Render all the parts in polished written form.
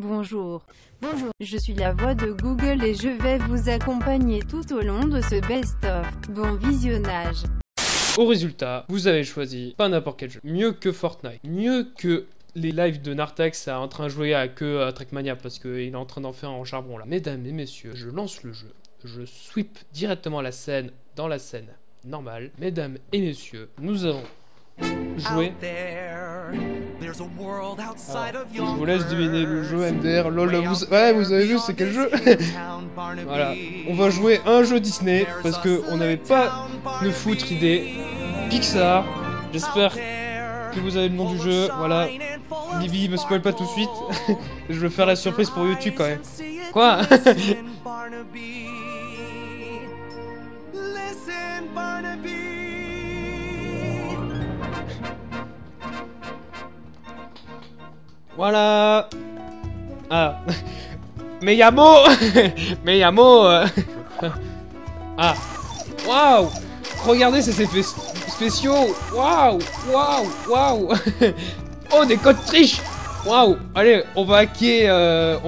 Bonjour. Bonjour, je suis la voix de Google et je vais vous accompagner tout au long de ce best-of. Bon visionnage. Au résultat, vous avez choisi pas n'importe quel jeu. Mieux que Fortnite. Mieux que les lives de Nartex en train de jouer à Trekmania parce qu'il est en train d'en faire en charbon là. Mesdames et messieurs, je lance le jeu. Je sweep directement la scène dans la scène normale. Mesdames et messieurs, nous avons joué. Alors, je vous laisse deviner le jeu MDR, lol, ouais, vous avez vu c'est quel jeu. Voilà, on va jouer un jeu Disney, parce que on n'avait pas de foutre idée. Pixar, j'espère que vous avez le nom du jeu, voilà. Libby, me spoil pas tout de suite, je veux faire la surprise pour YouTube quand même. Quoi? Voilà. Ah. Meyamo. Meyamo. Ah. Waouh. Regardez ces effets spéciaux. Waouh. Waouh. Waouh. Oh, des codes triches. Waouh. Allez, on va hacker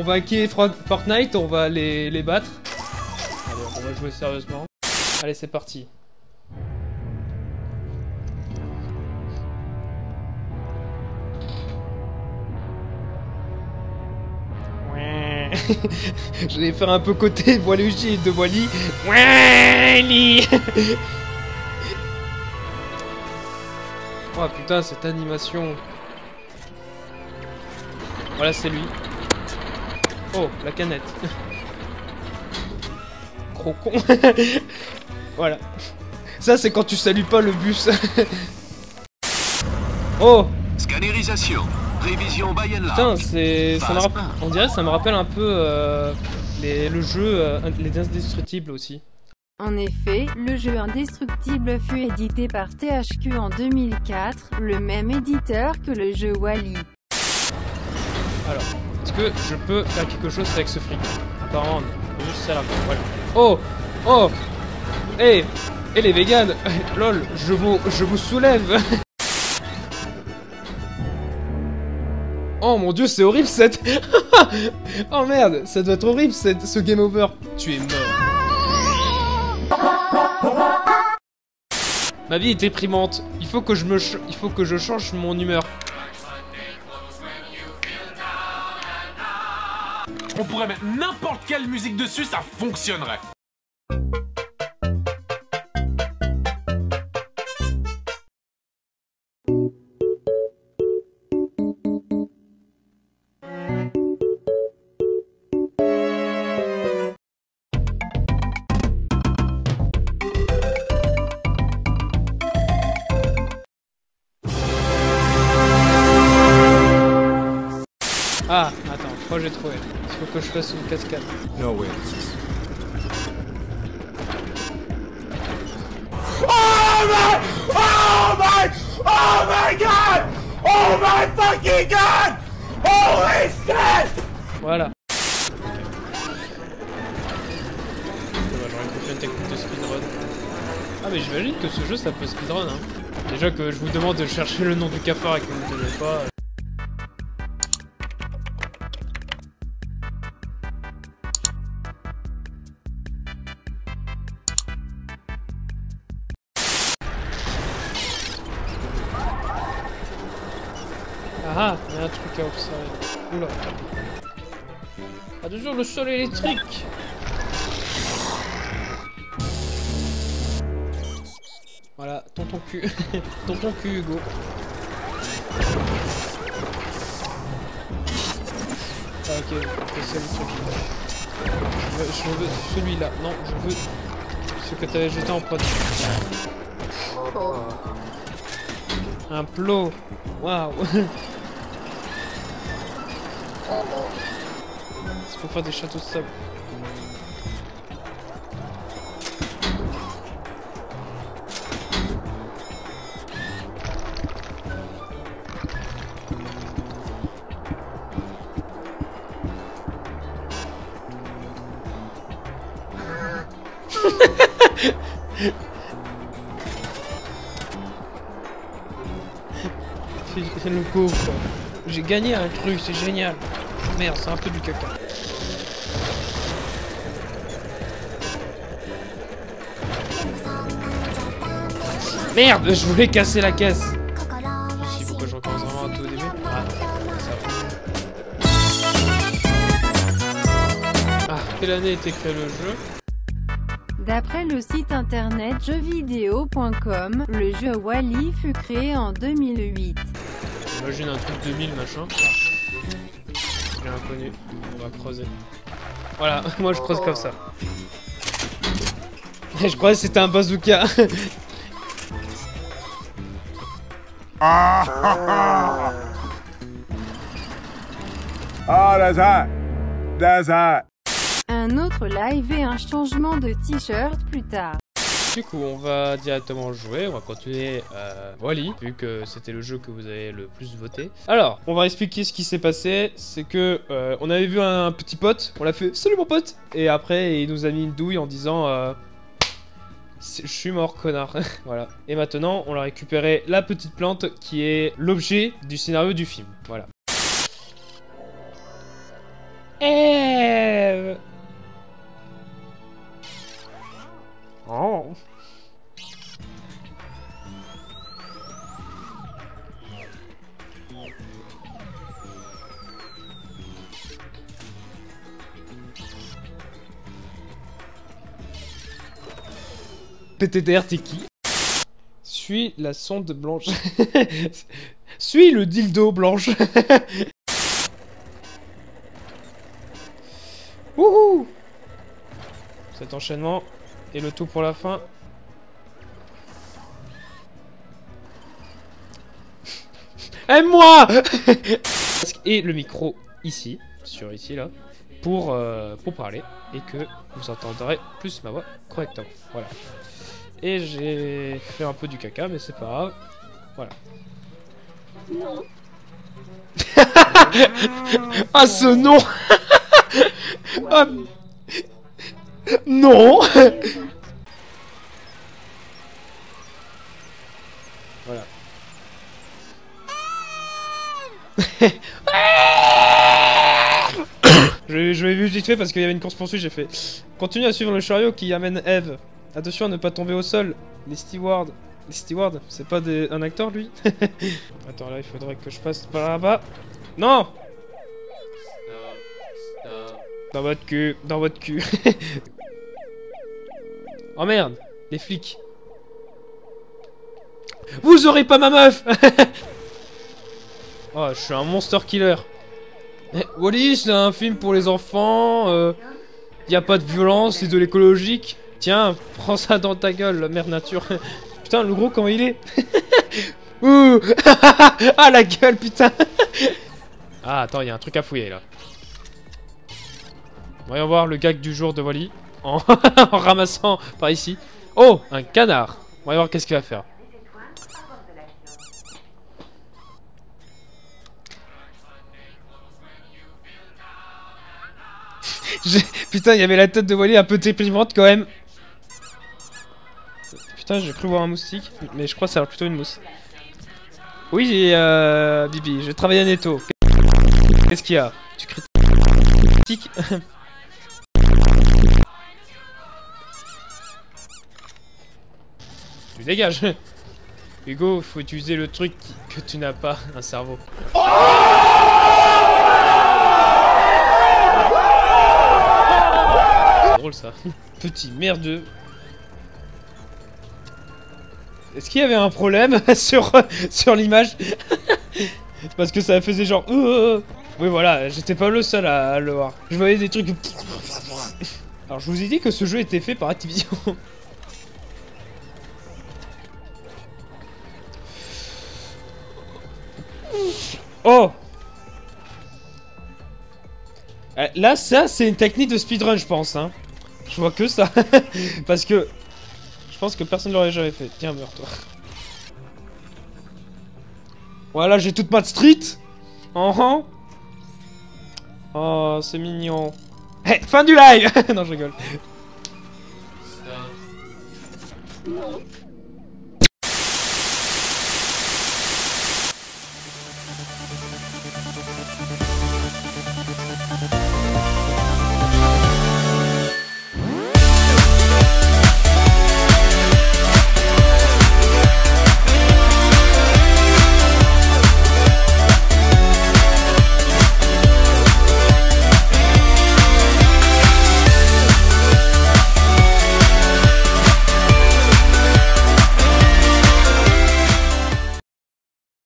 Fortnite. On va les battre. Allez, on va jouer sérieusement. Allez, c'est parti. J'allais faire un peu côté de Luigi et de Wall-E. Wall-E. Oh putain, cette animation. Voilà, c'est lui. Oh, la canette. Crocon. Voilà. Ça, c'est quand tu salues pas le bus. Oh. Scannerisation. Révision by and large. Putain, c'est. On dirait ça me rappelle un peu le jeu Les Indestructibles aussi. En effet, le jeu Indestructible fut édité par THQ en 2004, le même éditeur que le jeu Wall-E. Alors, est-ce que je peux faire quelque chose avec ce fric? Apparemment, juste ça là. Voilà. Oh. Oh. Eh. Eh les véganes. Lol, je vous soulève. Oh mon dieu, c'est horrible cette... Oh merde, ça doit être horrible cette... ce game over. Tu es mort. Ma vie est déprimante. Il faut que je change mon humeur. On pourrait mettre n'importe quelle musique dessus, ça fonctionnerait. Ah, attends, je crois que j'ai trouvé. Il faut que je fasse une cascade. No way. Oh my god! Oh my fucking god! Holy shit! Voilà. J'aurais une technique de speedrun. Ah, mais j'imagine que ce jeu ça peut speedrun, hein. Déjà que je vous demande de chercher le nom du cafard et que vous ne donnez pas. Ah, il y a un truc à observer. Oula. Ah, toujours le sol électrique. Voilà, tonton cul. Tonton cul, Hugo. Ah, ok, c'est le truc. Je veux celui-là. Non, je veux ce que t'avais jeté en prod. Un plot. Waouh. C'est pour faire des châteaux de sable. C'est le coup. J'ai gagné un truc, c'est génial. Merde, c'est un peu du caca. Merde, je voulais casser la caisse. Je sais pourquoi je recommence vraiment à tout au début. Ah, quelle année a été créé le jeu? D'après le site internet jeuxvideo.com, le jeu Wall-E fut créé en 2008. J'imagine un truc 2000 machin. J'ai un inconnu, on va creuser. Voilà, moi je creuse comme ça. Je croyais que c'était un bazooka. Oh, that's hot. That's hot. Un autre live et un changement de t-shirt plus tard. Du coup, on va directement jouer, on va continuer Wall-E, vu que c'était le jeu que vous avez le plus voté. Alors, on va expliquer ce qui s'est passé, c'est que on avait vu un petit pote, on l'a fait « Salut mon pote !» Et après, il nous a mis une douille en disant « Je suis mort, connard !» Voilà. Et maintenant, on a récupéré la petite plante qui est l'objet du scénario du film, voilà. Eve. Oh. PTDR, t'es qui? Suis la sonde blanche. Suis le dildo blanche. Wouhou! Cet enchaînement. Et le tout pour la fin. Aime-moi. Et le micro ici, sur ici là, pour parler et que vous entendrez plus ma voix correctement. Voilà. Et j'ai fait un peu du caca, mais c'est pas grave. Voilà. Non. Ah ce nom. Ah. Non. Voilà. Je l'ai vu vite fait parce qu'il y avait une course poursuite, j'ai fait. Continue à suivre le chariot qui amène Eve. Attention à ne pas tomber au sol. Les stewards. Les stewards, c'est pas un acteur lui. Attends, là il faudrait que je passe par là-bas. Non. Dans votre cul, dans votre cul. Oh merde, les flics. Vous aurez pas ma meuf. Oh, je suis un monster killer. Wall-E, c'est un film pour les enfants. Y a pas de violence, c'est de l'écologique. Tiens, prends ça dans ta gueule, mère nature. Putain, le gros, comment il est. Ouh. Ah, la gueule, putain. Ah, attends, y a un truc à fouiller, là. Voyons voir le gag du jour de Wall-E. En ramassant par ici. Oh, un canard. On va voir qu'est-ce qu'il va faire. Putain, il y avait la tête de Wall-E un peu déprimante quand même. Putain, j'ai cru voir un moustique, mais je crois que ça a l'air plutôt une mousse. Oui, Bibi, je travaille à Netto. Qu'est-ce qu'il y a? Tu critiques? Dégage. Hugo, faut utiliser le truc que tu n'as pas, un cerveau. Oh, c'est drôle ça. Petit merdeux. Est-ce qu'il y avait un problème sur l'image? Parce que ça faisait genre... Oui voilà, j'étais pas le seul à le voir. Je voyais des trucs... Alors je vous ai dit que ce jeu était fait par Activision. Oh! Là, ça, c'est une technique de speedrun, je pense. Hein. Je vois que ça. Parce que je pense que personne ne l'aurait jamais fait. Tiens, meurs-toi. Voilà, j'ai toute ma street. Oh, oh c'est mignon. Hey, fin du live. Non, je rigole.